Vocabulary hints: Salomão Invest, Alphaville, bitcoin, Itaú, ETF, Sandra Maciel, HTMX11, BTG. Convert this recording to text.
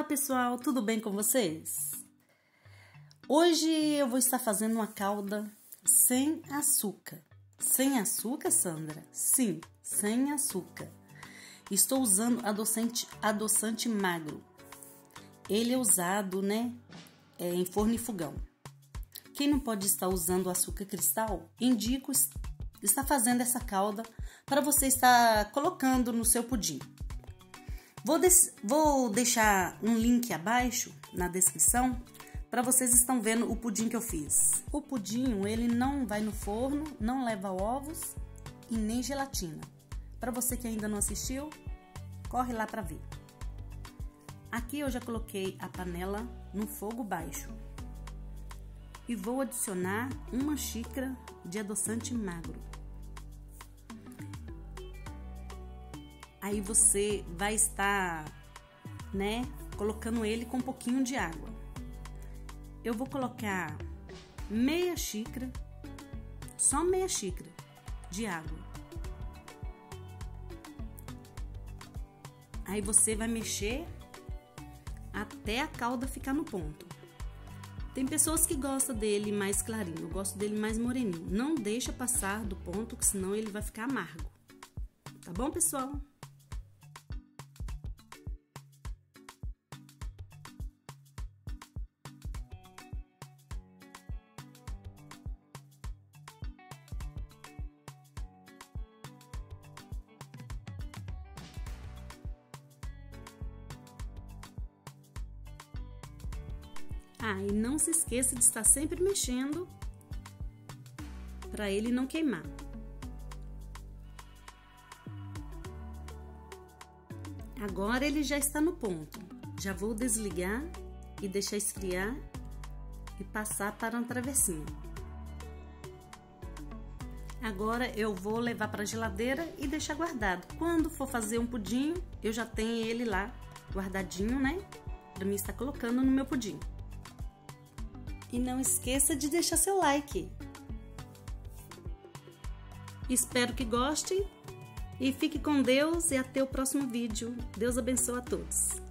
Olá pessoal, tudo bem com vocês? Hoje eu vou estar fazendo uma calda sem açúcar. Sem açúcar, Sandra? Sim, sem açúcar. Estou usando adoçante magro. Ele é usado, né, em forno e fogão. Quem não pode estar usando açúcar cristal, indico estar fazendo essa calda para você estar colocando no seu pudim. Vou deixar um link abaixo na descrição para vocês estão vendo o pudim que eu fiz. O pudim, ele não vai no forno, não leva ovos e nem gelatina. Para você que ainda não assistiu, corre lá para ver. Aqui eu já coloquei a panela no fogo baixo e vou adicionar uma xícara de adoçante magro. Aí você vai estar, né, colocando ele com um pouquinho de água. Eu vou colocar meia xícara, só meia xícara de água. Aí você vai mexer até a calda ficar no ponto. Tem pessoas que gostam dele mais clarinho, eu gosto dele mais moreninho. Não deixa passar do ponto, que senão ele vai ficar amargo. Tá bom, pessoal? Ah, e não se esqueça de estar sempre mexendo para ele não queimar. Agora ele já está no ponto. Já vou desligar e deixar esfriar e passar para uma travessinha. Agora eu vou levar para a geladeira e deixar guardado. Quando for fazer um pudim, eu já tenho ele lá guardadinho, né? Para mim estar colocando no meu pudim. E não esqueça de deixar seu like. Espero que goste e fique com Deus e até o próximo vídeo. Deus abençoe a todos.